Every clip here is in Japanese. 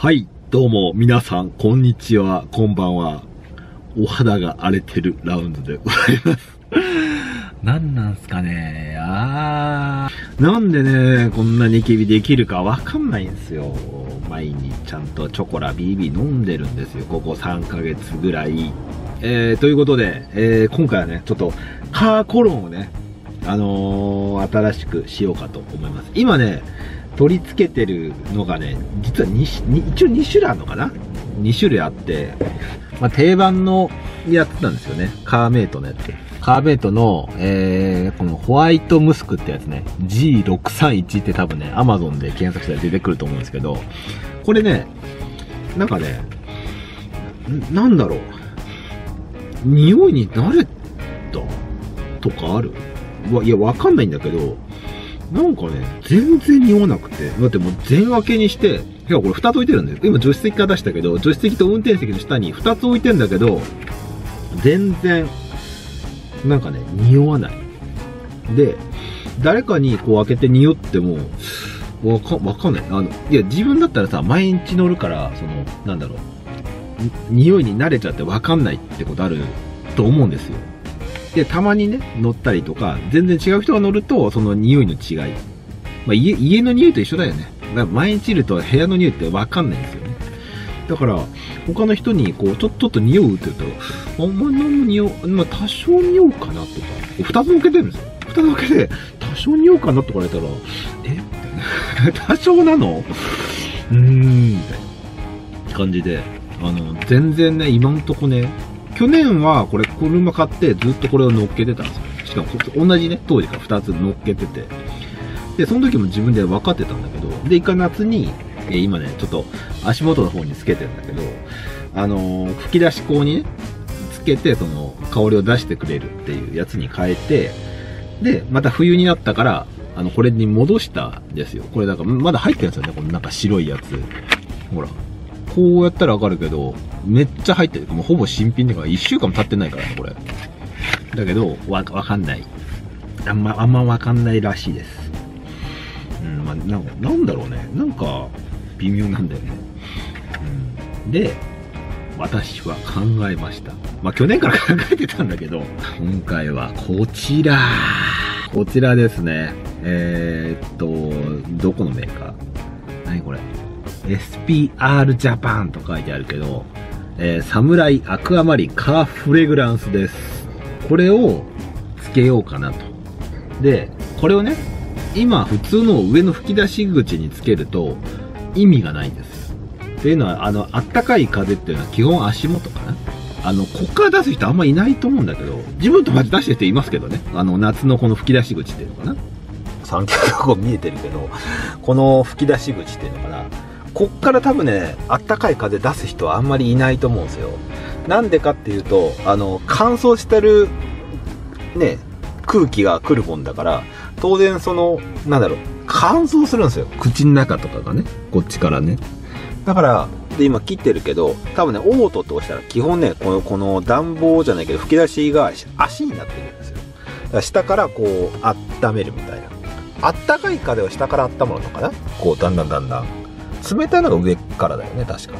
はい、どうも皆さん、こんにちは、こんばんは。お肌が荒れてるラウンドでございます。何なんすかね。なんでね、こんなニキビできるかわかんないんですよ。毎日ちゃんとチョコラ BB 飲んでるんですよ。ここ3ヶ月ぐらい。ということで、今回はね、ちょっとカーコロンをね、新しくしようかと思います。今ね、取り付けてるのがね、実は一応2種類あるのかな ?2 種類あって、まあ、定番のやつなんですよね。カーメイトのやつ。カーメイトの、このホワイトムスクってやつね。G631 って多分ね、Amazon で検索したら出てくると思うんですけど、これね、なんかね、なんだろう。匂いに慣れたとかある？いや、わかんないんだけど、なんかね、全然匂わなくて。だってもう全開けにして、いや、これ2つ置いてるんだよ。今助手席から出したけど、助手席と運転席の下に2つ置いてんだけど、全然、なんかね、匂わない。で、誰かにこう開けて匂っても、わかんない。いや、自分だったらさ、毎日乗るから、なんだろう、匂いに慣れちゃってわかんないってことあると思うんですよ。で、たまにね、乗ったりとか、全然違う人が乗ると、その匂いの違い。まあ、家の匂いと一緒だよね。だから毎日いると部屋の匂いってわかんないんですよね。だから、他の人に、こう、ちょっと匂うって言ったら、まあ、多少匂うかなとか、2つ置けてるんですよ。2つ置けて、多少匂うかなとか言われたら、みたいな。多少なの？みたいな感じで、全然ね、今んとこね、去年はこれ車買ってずっとこれを乗っけてたんですよ。しかも同じね、当時から2つ乗っけてて。で、その時も自分で分かってたんだけど、で、一回夏に、今ね、ちょっと足元の方につけてるんだけど、吹き出し口にね、つけて、香りを出してくれるっていうやつに変えて、で、また冬になったから、これに戻したんですよ。これだから、まだ入ってるんですよね、このなんか白いやつ。ほら。こうやったらわかるけど、めっちゃ入ってる。もうほぼ新品だから、1週間も経ってないからね、これ。だけど、わかんない。あんまわかんないらしいです。うん、まあ、なんだろうね。なんか、微妙なんだよね。うん。で、私は考えました。まあ、去年から考えてたんだけど、今回はこちら。こちらですね。どこのメーカー？何これ？SPR JAPAN と書いてあるけど、サムライアクアマリンカーフレグランスです。これをつけようかなと。で、これをね、今普通の上の吹き出し口につけると意味がないんですよ。っていうのは、あったかい風っていうのは基本足元かな。こっから出す人あんまいないと思うんだけど、自分とかで出してる人いますけどね。夏のこの吹き出し口っていうのかな。三脚がこう見えてるけど、この吹き出し口っていうのかな。こっから多分ね、あったかい風出す人はあんまりいないと思うんですよ。なんでかっていうと、乾燥してる、ね、空気が来るもんだから、当然なんだろう、乾燥するんですよ。口の中とかがね、こっちからね。だから、で、今切ってるけど、多分ね、オートって押したら基本ね、この暖房じゃないけど、吹き出しが足になってるんですよ。だから下からこう、温めるみたいな。あったかい風を下から温まるのかな？こう、だんだん。冷たいのが上からだよね、確か。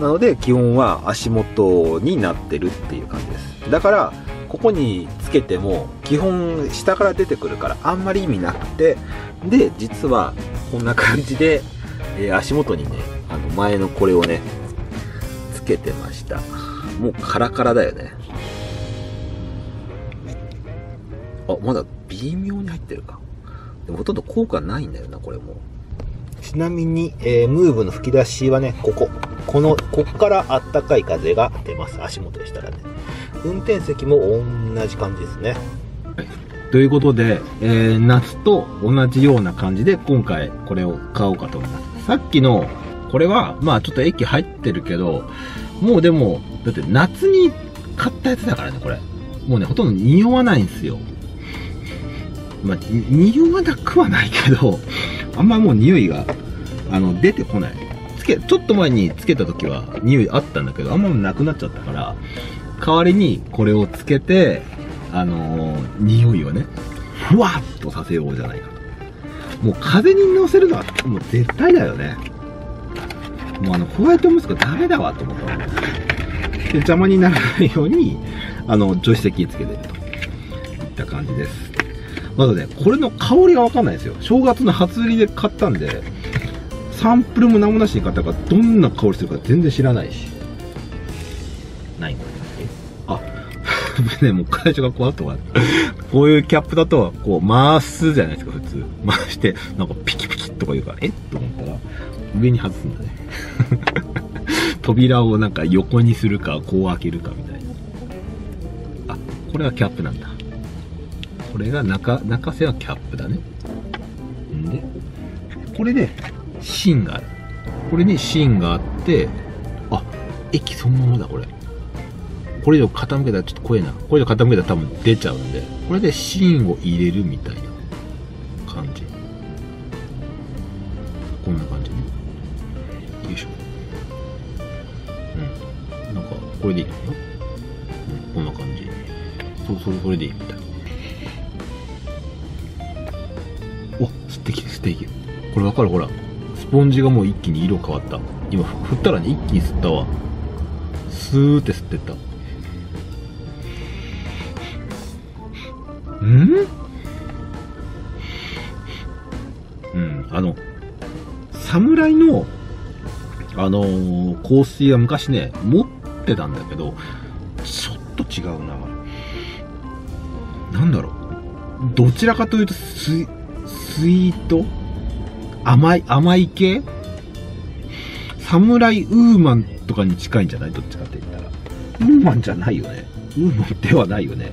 なので、基本は足元になってるっていう感じです。だから、ここにつけても、基本下から出てくるから、あんまり意味なくて、で、実は、こんな感じで、足元にね、前のこれをね、つけてました。もうカラカラだよね。あ、まだ微妙に入ってるか。でもほとんど効果ないんだよな、これも。ちなみに、ムーブの吹き出しはね、こっからあったかい風が出ます。足元でしたらね。運転席も同じ感じですね。ということで、夏と同じような感じで、今回これを買おうかと思います。さっきの、これは、まあちょっと液入ってるけど、もうでも、だって夏に買ったやつだからね、これ。もうね、ほとんど匂わないんですよ。まあ、匂わなくはないけど、あんまもう匂いが出てこない。ちょっと前につけた時は匂いあったんだけど、あんまなくなっちゃったから、代わりにこれをつけて、匂いをね、ふわっとさせようじゃないかと。もう風に乗せるのはもう絶対だよね。もうこうやって持つからダメだわと思ったわけです。で、邪魔にならないように助手席つけてるといった感じです。まだね、これの香りが分かんないですよ。正月の初売りで買ったんで、サンプルも何もなしに買ったから、どんな香りするか全然知らないし。ないこれ。あ、ね、もう会社がこうだとは、こういうキャップだと、こう回すじゃないですか、普通。回して、なんかピキピキとか言うから、えっと思ったら、上に外すんだね。扉をなんか横にするか、こう開けるかみたいな。あ、これはキャップなんだ。これが中瀬はキャップだね。んで、これで、芯がある。これに芯があって、あ、液そのままだ、これ。これ以上傾けたらちょっと怖いな。これ以上傾けたら多分出ちゃうんで、これで芯を入れるみたいな感じ。こんな感じね。よいしょ。うん。なんか、これでいいのかな、うん、こんな感じ。それでいいみたいな。お、吸ってきて、吸ってきて。これわかる、ほら。スポンジがもう一気に色変わった。今、振ったらね、一気に吸ったわ。スーって吸ってった。うん、侍の、香水は昔ね、持ってたんだけど、ちょっと違うな。なんだろう。どちらかというと、スイート甘い系、侍ウーマンとかに近いんじゃない？どっちかって言ったら。ウーマンじゃないよね。ウーマンではないよね。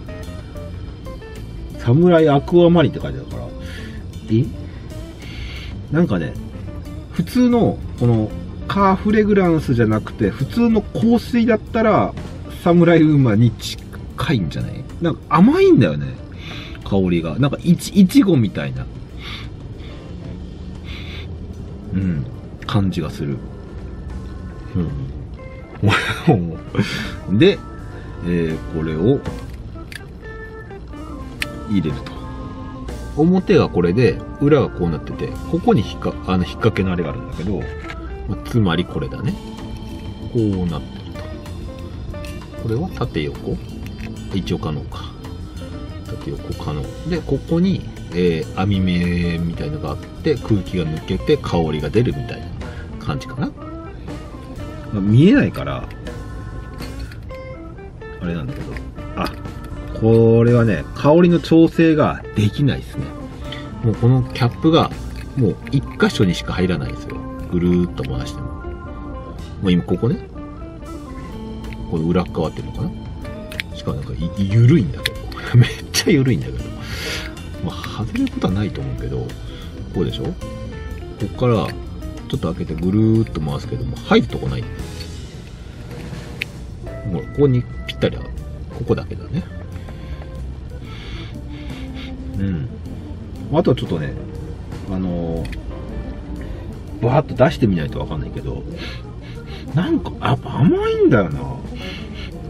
侍アクアマリンって書いてあるから。なんかね、普通の、この、カーフレグランスじゃなくて、普通の香水だったら、侍ウーマンに近いんじゃない？なんか甘いんだよね。香りが。なんかイチゴみたいな。うん、感じがする。うん、で、これを入れると。表がこれで、裏がこうなってて、ここに引っ掛けのあれがあるんだけど、つまりこれだね。こうなってると。これは縦横一応可能か。縦横可能。で、ここに、網目みたいのがあって空気が抜けて香りが出るみたいな感じかな。見えないからあれなんだけど、あ、これはね、香りの調整ができないですね。もうこのキャップがもう一箇所にしか入らないですよ。ぐるーっと回しても、もう今ここね、この裏側っていうのかな。しかもなんか緩いんだけどめっちゃ緩いんだけど、まあ、外れることはないと思うけど、こうでしょ。ここからちょっと開けてぐるーっと回すけども、入るとこない。ほら、ここにぴったりはここだけだね。うん。あとはちょっとね、バーッと出してみないとわかんないけど、なんかやっぱ甘いんだよな。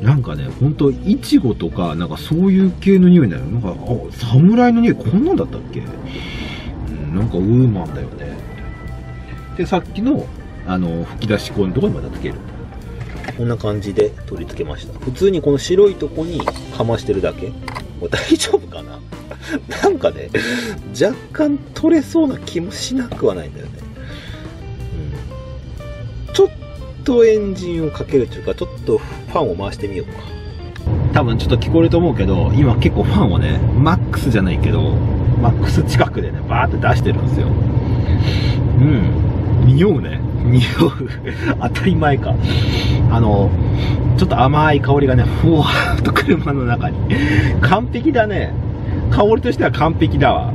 なんかね、ほんとイチゴとかなんかそういう系の匂いだよ。なんか、あ、侍の匂いこんなんだったっけ、うん、なんかウーマンだよね。で、さっきの吹き出し口のところにまたつける。こんな感じで取り付けました。普通にこの白いとこにかましてるだけ。もう大丈夫かななんかね、若干取れそうな気もしなくはないんだよね、うん、ちょっとエンジンをかけるというか、ちょっとファンを回してみようか。多分ちょっと聞こえると思うけど、今結構ファンをね、マックスじゃないけどマックス近くでね、バーって出してるんですよ。うん、匂うね、匂う当たり前か。ちょっと甘い香りがね、ふわーっと車の中に完璧だね。香りとしては完璧だわ。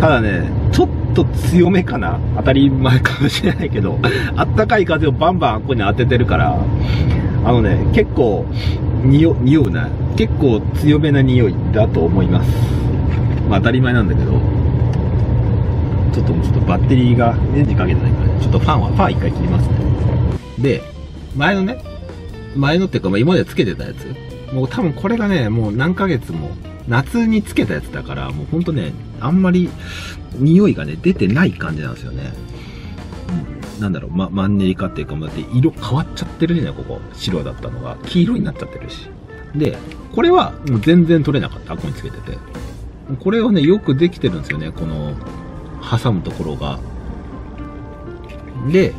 ただね、ちょっと強めかな。当たり前かもしれないけど、あったかい風をバンバンここに当ててるから、ね、結構匂うな、結構強めな匂いだと思います。まあ当たり前なんだけど、ちょっとバッテリーがエンジンかけてないから、ね、ちょっとファン一回切りますね。で、前のっていうか、まあ、今までつけてたやつ、もう多分これがね、もう何ヶ月も夏につけたやつだから、もうほんとね、あんまり匂いがね、出てない感じなんですよね。なんだろう、マンネリ化っていうか、だって色変わっちゃってるじゃない、ここ。白だったのが、黄色になっちゃってるし。で、これはもう全然取れなかった、アコにつけてて。これはね、よくできてるんですよね、この、挟むところが。で、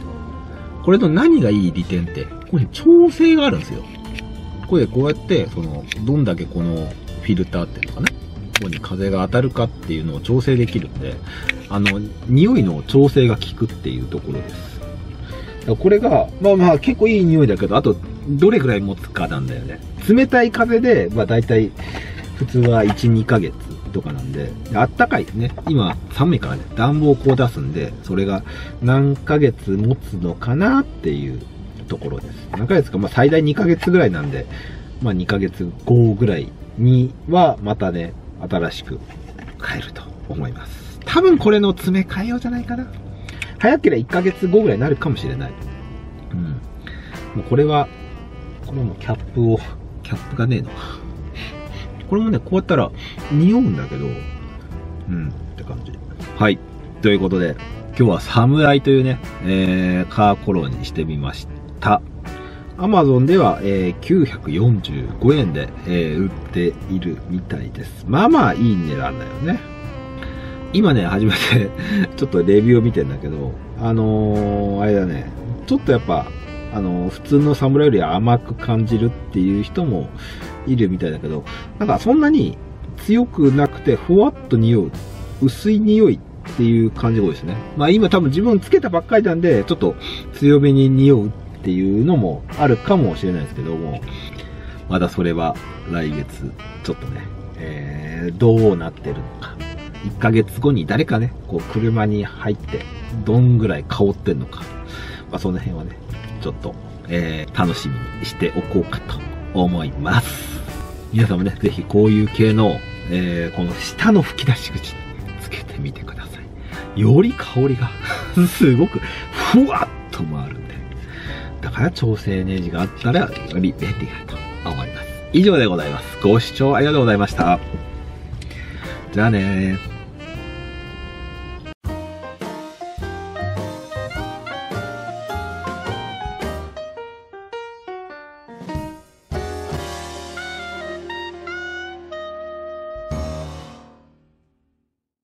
これの何がいい利点って、これ調整があるんですよ。これこうやって、その、どんだけこのフィルターっていうのかね、ここに風が当たるかっていうのを調整できるんで、匂いの調整が効くっていうところです。これが、まあまあ結構いい匂いだけど、あと、どれくらい持つかなんだよね。冷たい風で、まあ大体、普通は1、2ヶ月とかなんで、あったかいですね。今、寒いからね、暖房をこう出すんで、それが何ヶ月持つのかなっていうところです。何ヶ月か、まあ最大2ヶ月ぐらいなんで、まあ2ヶ月後ぐらいには、またね、新しく買えると思います。多分これの詰め替えようじゃないかな。早ければ1ヶ月後ぐらいになるかもしれない。うん。もうこれは、これもキャップがねえの。これもね、こうやったら匂うんだけど、うん、って感じ。はい。ということで、今日はサムライというね、カーコロンにしてみました。Amazon では、945円で、売っているみたいです。まあまあいい値段だよね。今ね、初めてちょっとレビューを見てんだけど、あれだね、ちょっとやっぱ、普通のサムライより甘く感じるっていう人もいるみたいだけど、なんかそんなに強くなくて、ふわっと匂う、薄い匂いっていう感じが多いですね。まあ今多分自分つけたばっかりなんで、ちょっと強めに匂うっていうのもあるかもしれないですけども、まだそれは来月ちょっとね、どうなってるのか、1ヶ月後に誰かね、こう車に入ってどんぐらい香ってんのか、まあ、その辺はねちょっと、楽しみにしておこうかと思います。皆さんもね、ぜひこういう系の、この下の吹き出し口つけてみてください。より香りがすごくふわっと回るんで、だから調整ネジがあったらより便利だと思います。以上でございます。ご視聴ありがとうございました。じゃあねー。